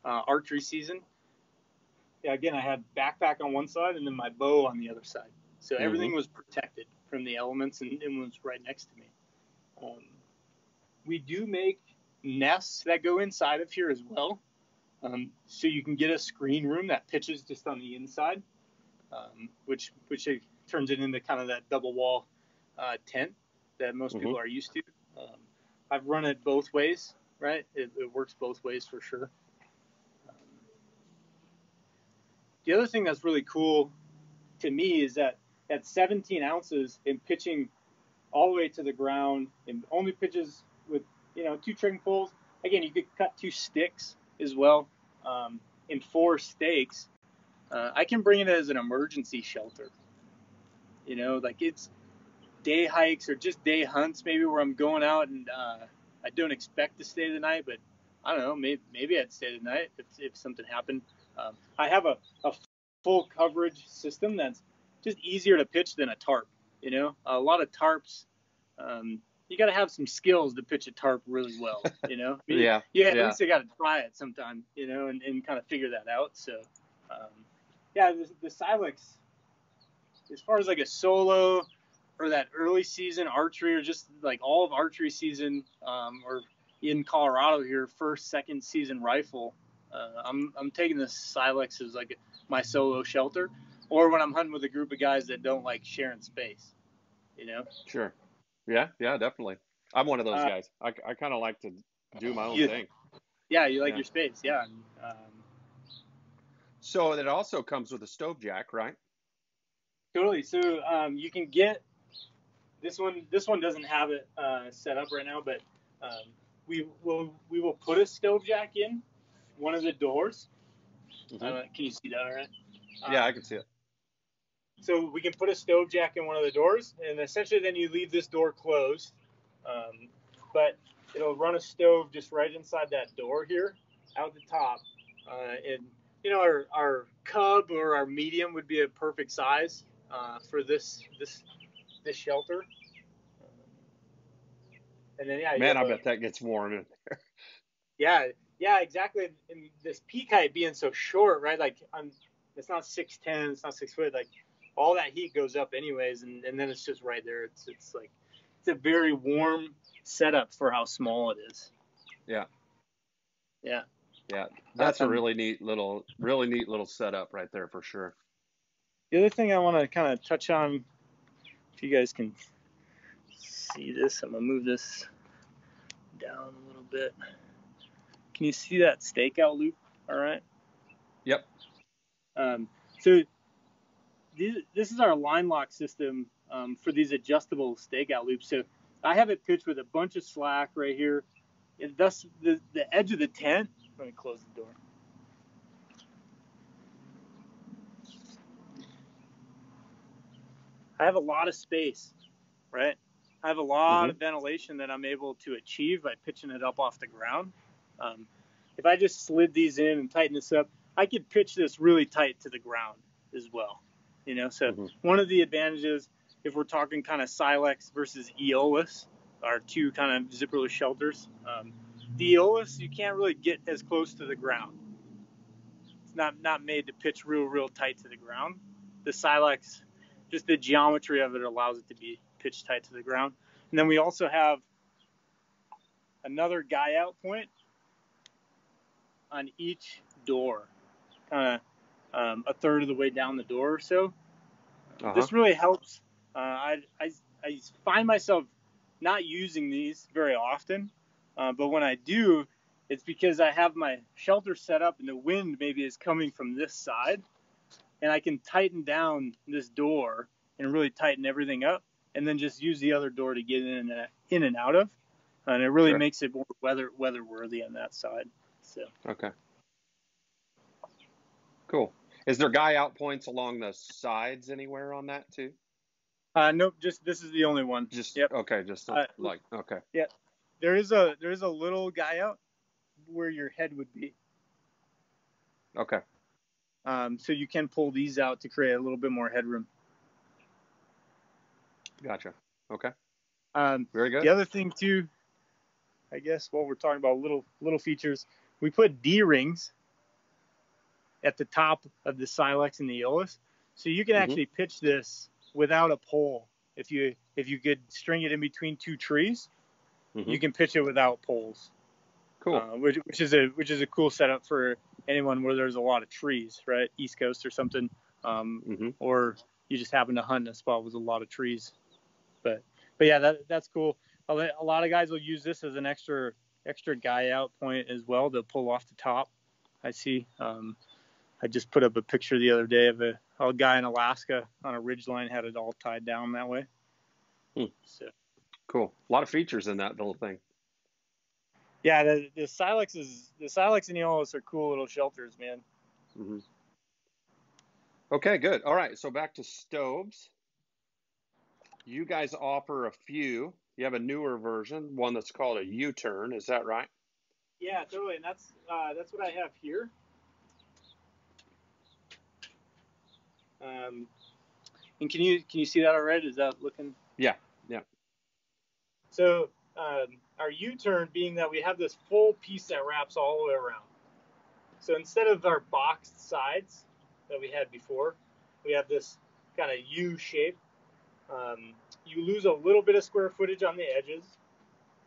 uh, archery season, yeah, again, I had backpack on one side and then my bow on the other side. So mm-hmm. everything was protected from the elements, and it was right next to me. Um, We do make nests that go inside of here as well. Um, so you can get a screen room that pitches just on the inside, um, which which it turns it into kind of that double wall uh, tent that most mm-hmm. people are used to. Um, I've run it both ways, right? It, it works both ways for sure. Um, the other thing that's really cool to me is that at seventeen ounces and pitching all the way to the ground and only pitches with, you know, two trekking poles. Again, you could cut two sticks as well um, in four stakes. Uh, I can bring it as an emergency shelter. You know, like it's day hikes or just day hunts maybe where I'm going out and uh, I don't expect to stay the night, but I don't know, maybe, maybe I'd stay the night if, if something happened. Um, I have a, a full coverage system that's just easier to pitch than a tarp, you know. A lot of tarps, um, you got to have some skills to pitch a tarp really well, you know? I mean, yeah, yeah. At yeah. least you got to try it sometime, you know, and, and kind of figure that out. So, um, yeah, the, the Silex, as far as like a solo or that early season archery or just like all of archery season um, or in Colorado here, first, second season rifle, uh, I'm I'm taking the Silex as like my solo shelter or when I'm hunting with a group of guys that don't like sharing space, you know? Sure. Yeah, yeah, definitely. I'm one of those uh, guys. I, I kind of like to do my own you, thing. Yeah, you like yeah. your space, yeah. Um, so it also comes with a stove jack, right? Totally. So um, you can get this one. This one doesn't have it uh, set up right now, but um, we will we will put a stove jack in one of the doors. Mm-hmm. uh, can you see that? All right. Um, yeah, I can see it. So we can put a stove jack in one of the doors, and essentially then you leave this door closed, um, but it'll run a stove just right inside that door here, out the top. Uh, and you know, our our cub or our medium would be a perfect size uh, for this this this shelter. And then yeah, man, I bet that gets warm in there. Yeah, yeah, exactly. And this peak height being so short, right? Like, I'm, it's not six ten, it's not six foot, like. All that heat goes up anyways, and, and then it's just right there. It's it's like it's a very warm setup for how small it is. Yeah. Yeah. Yeah. That's um, a really neat little really neat little setup right there for sure. The other thing I want to kind of touch on, if you guys can see this, I'm gonna move this down a little bit. Can you see that stakeout loop? All right. Yep. Um, so. This is our line lock system um, for these adjustable stakeout loops. So I have it pitched with a bunch of slack right here. It, thus, the, the edge of the tent. Let me close the door. I have a lot of space, right? I have a lot mm-hmm. of ventilation that I'm able to achieve by pitching it up off the ground. Um, if I just slid these in and tighten this up, I could pitch this really tight to the ground as well. You know, so mm-hmm. one of the advantages, if we're talking kind of Silex versus Aeolus, our two kind of zipperless shelters, um, the Aeolus, you can't really get as close to the ground. It's not, not made to pitch real, real tight to the ground. The Silex, just the geometry of it allows it to be pitched tight to the ground. And then we also have another guy out point on each door, kind of um, a third of the way down the door or so. Uh-huh. This really helps. Uh, I, I, I find myself not using these very often, uh, but when I do, it's because I have my shelter set up and the wind maybe is coming from this side, and I can tighten down this door and really tighten everything up, and then just use the other door to get in and, in and out of, and it really sure. makes it more weather weather worthy on that side. So okay, cool. Is there guy out points along the sides anywhere on that too? Uh, nope. Just this is the only one. Just yep. okay. Just uh, like okay. Yeah, there is a there is a little guy out where your head would be. Okay. Um, so you can pull these out to create a little bit more headroom. Gotcha. Okay. Um, Very good. The other thing too, I guess, while we're talking about little little features, we put D-rings at the top of the Silex and the Aeolus, so you can mm-hmm. actually pitch this without a pole. If you if you could string it in between two trees, mm-hmm. you can pitch it without poles. Cool. Uh, which, which is a which is a cool setup for anyone where there's a lot of trees, right? East Coast or something, um, mm-hmm. or you just happen to hunt in a spot with a lot of trees. But but yeah, that that's cool. A lot of guys will use this as an extra extra guy out point as well. They'll pull off the top. I see. Um, I just put up a picture the other day of a, a guy in Alaska on a ridgeline, had it all tied down that way. Hmm. So cool. A lot of features in that little thing. Yeah, the, the Silex is the Silex and Aeolus are cool little shelters, man. Mm-hmm. Okay, good. All right, so back to stoves. You guys offer a few. You have a newer version, one that's called a U-Turn. Is that right? Yeah, totally. And that's uh, that's what I have here. Um, and can you can you see that all right? Is that looking? Yeah, yeah. So um, our U-Turn being that we have this full piece that wraps all the way around. So instead of our boxed sides that we had before, we have this kind of U shape. Um, you lose a little bit of square footage on the edges,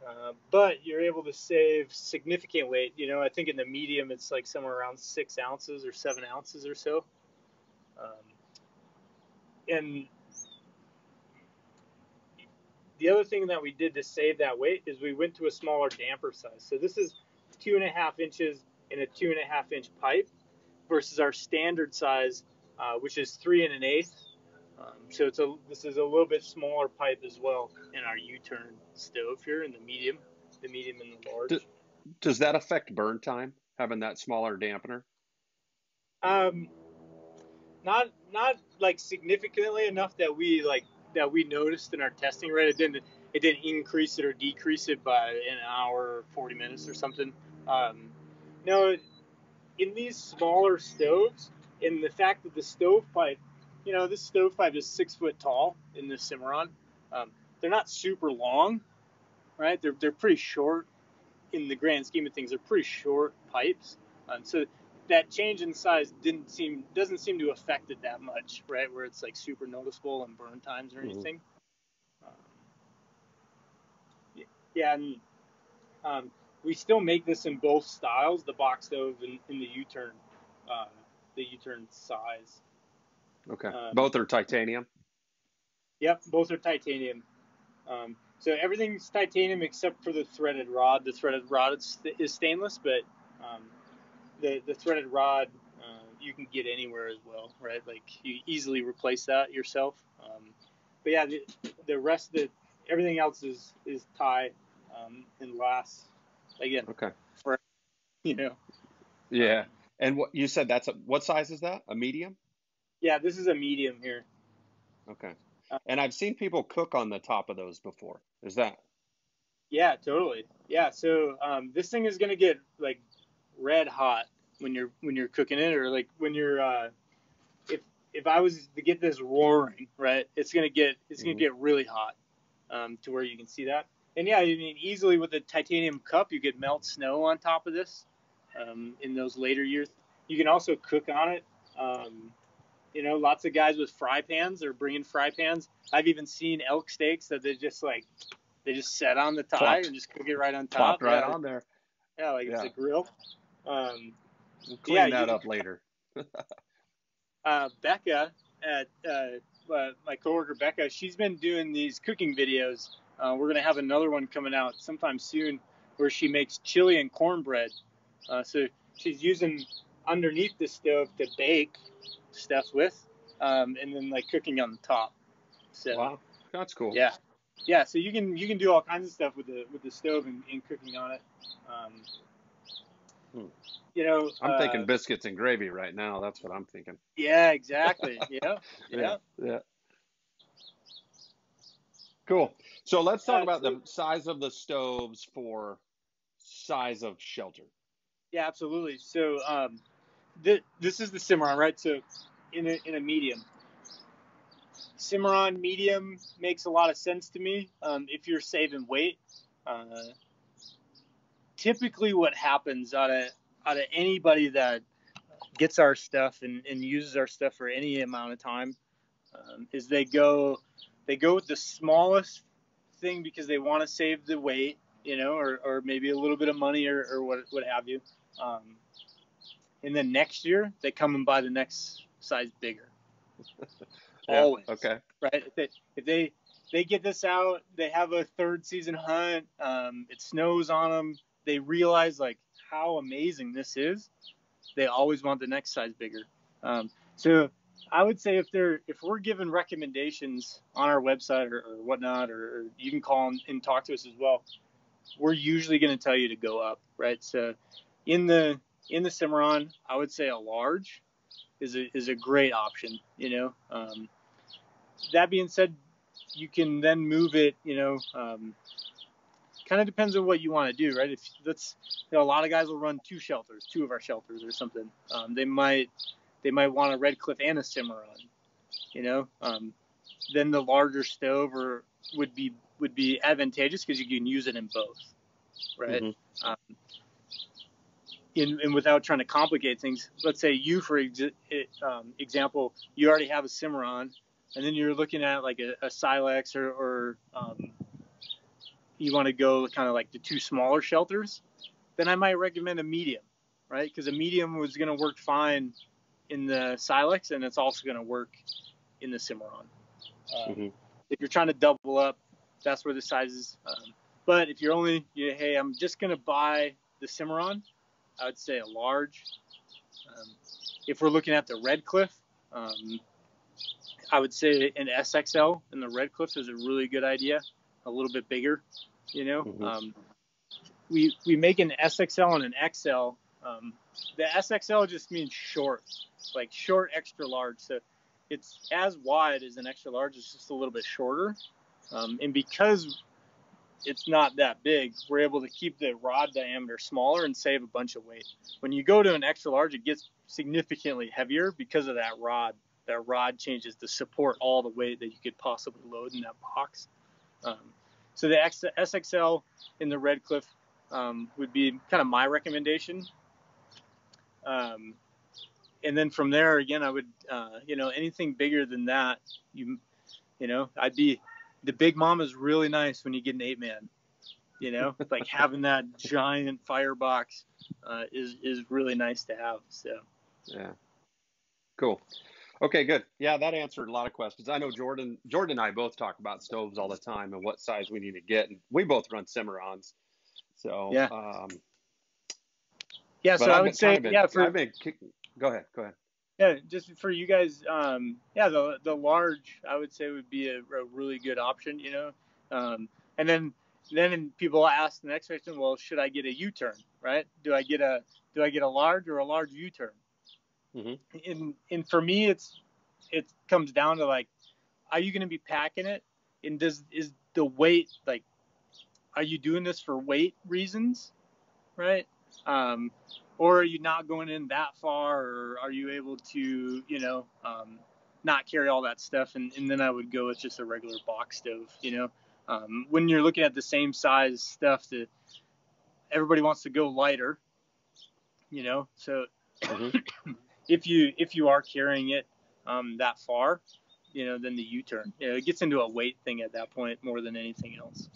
uh, but you're able to save significant weight. You know, I think in the medium, it's like somewhere around six ounces or seven ounces or so. Um, and the other thing that we did to save that weight is we went to a smaller damper size. So this is two and a half inches in a two and a half inch pipe versus our standard size, uh, which is three and an eighth. Um, so it's a, this is a little bit smaller pipe as well in our U-turn stove here in the medium, the medium and the large. Does, does that affect burn time, having that smaller dampener? Um, not not like significantly enough that we like that we noticed in our testing, right? It didn't it didn't increase it or decrease it by an hour, forty minutes or something. Um, no, in these smaller stoves, in the fact that the stovepipe. You know, this stovepipe is six foot tall in this Cimarron. Um, they're not super long, right? They're they're pretty short in the grand scheme of things. They're pretty short pipes, um, so that change in size didn't seem doesn't seem to affect it that much, right? Where it's like super noticeable and burn times or anything. Mm-hmm. um, yeah, and um, we still make this in both styles: the box stove and, and the U-turn, uh, the U-turn size. Okay. Um, both are titanium? Yep, both are titanium. Um, so everything's titanium except for the threaded rod. The threaded rod is, is stainless, but um, the, the threaded rod uh, you can get anywhere as well, right? Like you easily replace that yourself. Um, but yeah, the, the rest of the, everything else is, is tie um, and lasts, again, okay. for, you know. Yeah. And what you said, that's a, what size is that? A medium? Yeah, this is a medium here. Okay. And I've seen people cook on the top of those before. Is that? Yeah, totally. Yeah. So um, this thing is going to get like red hot when you're, when you're cooking it, or like when you're, uh, if, if I was to get this roaring, right, it's going to get, it's going to mm-hmm. get really hot um, to where you can see that. And yeah, I mean, easily with a titanium cup, you could melt snow on top of this um, in those later years. You can also cook on it. Um, you know, lots of guys with fry pans are bringing fry pans. I've even seen elk steaks that they just like, they just set on the tie and just cook it right on top. Plopped right yeah. on there. Yeah, like yeah. it's a grill. Um, we'll clean yeah, that up can, later. uh, Becca, at uh, uh, my coworker Becca, she's been doing these cooking videos. Uh, we're going to have another one coming out sometime soon where she makes chili and cornbread. Uh, so she's using underneath the stove to bake stuff with, um, and then like cooking on the top. So, wow, that's cool. Yeah. Yeah, so you can you can do all kinds of stuff with the with the stove and, and cooking on it. Um, hmm. You know, I'm uh, thinking biscuits and gravy right now. That's what I'm thinking. Yeah, exactly. yeah, yeah, yeah. Cool. So let's talk uh, about so, the size of the stoves for size of shelter. Yeah, absolutely. So um, th this is the Cimarron, right? So in a in a medium. Cimarron medium makes a lot of sense to me um, if you're saving weight. Uh, typically what happens out of, out of anybody that gets our stuff and, and uses our stuff for any amount of time um, is they go they go with the smallest thing because they want to save the weight, you know, or, or maybe a little bit of money or, or what, what have you. Um, and then next year, they come and buy the next size bigger. Yeah, always. Okay. Right. If they, if they they get this out, they have a third season hunt. Um, it snows on them. They realize like how amazing this is. They always want the next size bigger. Um, so I would say if they're if we're given recommendations on our website or, or whatnot, or, or you can call and, and talk to us as well. We're usually going to tell you to go up, right? So in the in the Cimarron, I would say a large is a, is a great option, you know. Um, that being said, you can then move it, you know, um, kind of depends on what you want to do, right? If that's, you know, a lot of guys will run two shelters, two of our shelters or something. Um, they might, they might want a Red Cliff and a Cimarron, you know, um, then the larger stove or would be, would be advantageous because you can use it in both. Right. Mm-hmm. Um, In, and without trying to complicate things, let's say you, for ex um, example, you already have a Cimarron, and then you're looking at like a, a Silex, or, or um, you want to go kind of like the two smaller shelters, then I might recommend a medium, right? Because a medium was going to work fine in the Silex, and it's also going to work in the Cimarron. Um, mm-hmm. If you're trying to double up, that's where the sizes. Um, but if you're only, you know, hey, I'm just going to buy the Cimarron, I would say a large. Um, if we're looking at the Red Cliff, um, I would say an S X L in the Red Cliff is a really good idea, a little bit bigger, you know. Mm-hmm. um, we, we make an S X L and an X L. Um, the S X L just means short, like short, extra large. So it's as wide as an extra large. It's just a little bit shorter. Um, and because it's not that big, we're able to keep the rod diameter smaller and save a bunch of weight. When you go to an extra large, it gets significantly heavier because of that rod. That rod changes to support all the weight that you could possibly load in that box. Um, so the S X L in the Red Cliff um, would be kind of my recommendation. Um, and then from there, again, I would, uh, you know, anything bigger than that, you, you know, I'd be, the big mama is really nice when you get an eight man, you know, like having that giant firebox uh, is, is really nice to have. So, yeah, cool. Okay, good. Yeah. That answered a lot of questions. I know Jordan, Jordan and I both talk about stoves all the time and what size we need to get. And we both run Cimarrons. So, yeah. Um, yeah. So I I've would say, been, yeah, for, I've been kicking. Go ahead. Go ahead. Yeah, just for you guys, um, yeah, the the large I would say would be a, a really good option, you know. Um, and then then people ask the next question, well, should I get a U-turn, right? Do I get a do I get a large or a large U-turn? Mm-hmm. And and for me, it's it comes down to like are you going to be packing it? And does, is the weight, like, are you doing this for weight reasons? Right. Um, or are you not going in that far, or are you able to, you know, um, not carry all that stuff? And, and then I would go with just a regular box stove, you know, um, when you're looking at the same size stuff that everybody wants to go lighter, you know, so mm-hmm. if you, if you are carrying it, um, that far, you know, then the U-turn, you know, it gets into a weight thing at that point more than anything else.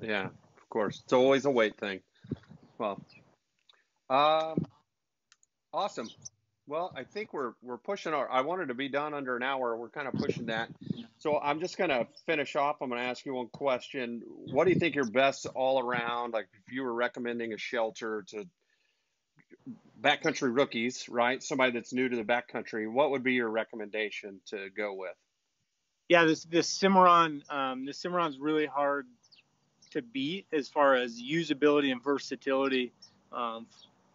Yeah, of course. It's always a weight thing. Well, um, awesome. Well, I think we're, we're pushing our, I wanted to be done under an hour. We're kind of pushing that. So I'm just going to finish off. I'm going to ask you one question. What do you think your best all around, like if you were recommending a shelter to backcountry rookies, right? Somebody that's new to the backcountry, what would be your recommendation to go with? Yeah, this, this Cimarron, um, the Cimarron's really hard to beat as far as usability and versatility. Um,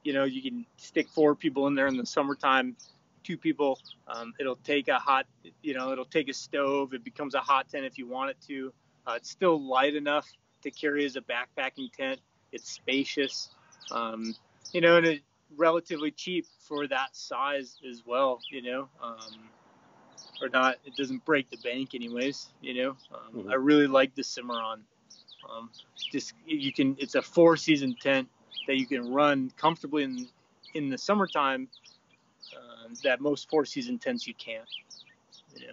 you know, you can stick four people in there in the summertime, two people, um, it'll take a hot, you know, it'll take a stove. It becomes a hot tent if you want it to. Uh, it's still light enough to carry as a backpacking tent. It's spacious, um, you know, and it's relatively cheap for that size as well, you know, um, or not, it doesn't break the bank anyways, you know. Um, mm-hmm. I really like the Cimarron. Um, just you can, it's a four season tent that you can run comfortably in, in the summertime, uh, that most four season tents you can't. Yeah.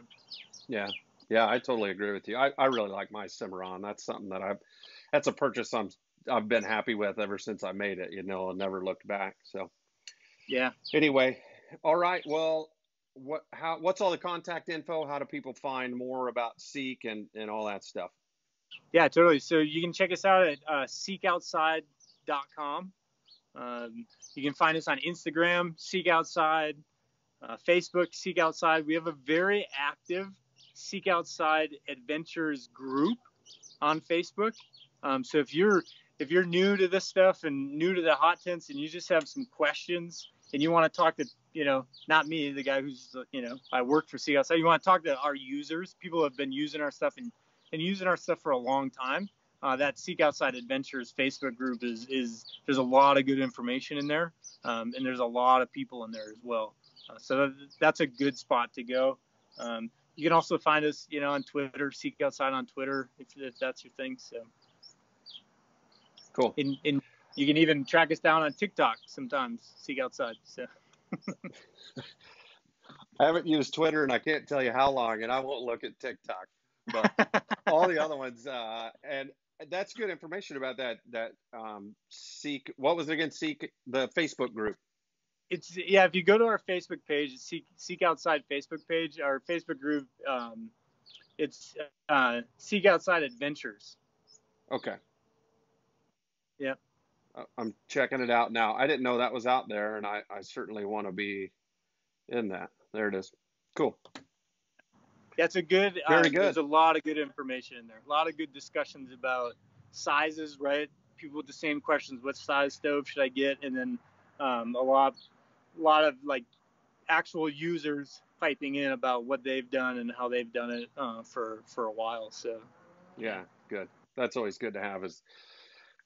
Yeah. Yeah. I totally agree with you. I, I really like my Cimarron. That's something that I've, that's a purchase I'm, I've been happy with ever since I made it, you know, I never looked back. So yeah. Anyway. All right. Well, what, how, what's all the contact info? How do people find more about Seek and, and all that stuff? Yeah, totally. So you can check us out at uh, seek outside dot com. Um, you can find us on Instagram, Seek Outside, uh, Facebook, Seek Outside. We have a very active Seek Outside Adventures group on Facebook. Um, so if you're if you're new to this stuff and new to the hot tents and you just have some questions and you want to talk to, you know, not me, the guy who's, you know, I work for Seek Outside. You want to talk to our users, people who have been using our stuff and and using our stuff for a long time, uh, that Seek Outside Adventures Facebook group is, is there's a lot of good information in there, um, and there's a lot of people in there as well. Uh, so that's a good spot to go. Um, you can also find us, you know, on Twitter, Seek Outside on Twitter, if, if that's your thing. So cool. And, and you can even track us down on TikTok sometimes, Seek Outside. So. I haven't used Twitter, and I can't tell you how long, and I won't look at TikTok. But all the other ones, uh, and that's good information about that, that um, Seek, what was it again, Seek, the Facebook group? It's, yeah, if you go to our Facebook page, Seek, Seek Outside Facebook page, our Facebook group, um, it's uh, Seek Outside Adventures. Okay. Yep. I'm checking it out now. I didn't know that was out there, and I, I certainly want to be in that. There it is. Cool. That's a good, Very uh, good, there's a lot of good information in there. A lot of good discussions about sizes, right? People with the same questions, what size stove should I get? And then um, a lot, a lot of like actual users piping in about what they've done and how they've done it uh, for, for a while. So, yeah, good. That's always good to have is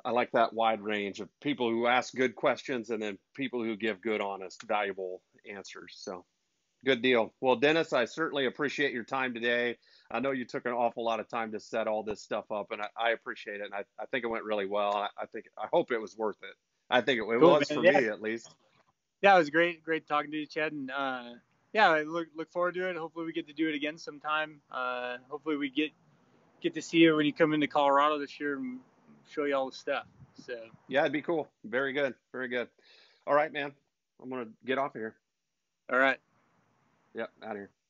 I like that wide range of people who ask good questions and then people who give good, honest, valuable answers. So. Good deal. Well, Dennis, I certainly appreciate your time today. I know you took an awful lot of time to set all this stuff up, and I, I appreciate it. And I, I think it went really well. I, I think I hope it was worth it. I think it, it cool, was man. for yeah. me at least. Yeah, it was great. Great talking to you, Chad. And uh, yeah, I look look forward to it. Hopefully, we get to do it again sometime. Uh, hopefully, we get get to see you when you come into Colorado this year and show you all the stuff. So yeah, it'd be cool. Very good. Very good. All right, man. I'm gonna get off of here. All right. Yep, out of here.